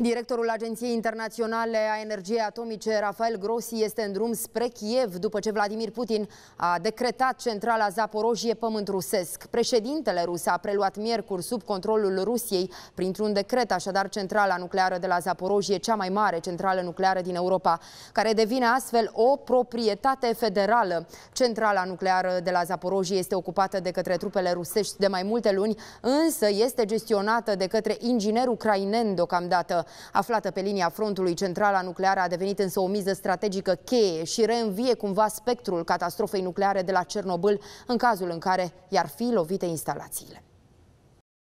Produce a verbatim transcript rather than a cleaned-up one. Directorul Agenției Internaționale a Energiei Atomice, Rafael Grossi, este în drum spre Kiev după ce Vladimir Putin a decretat centrala Zaporojie pământ rusesc. Președintele rus a preluat miercuri sub controlul Rusiei printr-un decret, așadar, centrala nucleară de la Zaporojie, cea mai mare centrală nucleară din Europa, care devine astfel o proprietate federală. Centrala nucleară de la Zaporojie este ocupată de către trupele rusești de mai multe luni, însă este gestionată de către ingineri ucraineni deocamdată. Aflată pe linia frontului, centrala nucleară a devenit însă o miză strategică cheie și reînvie cumva spectrul catastrofei nucleare de la Cernobâl în cazul în care i-ar fi lovite instalațiile.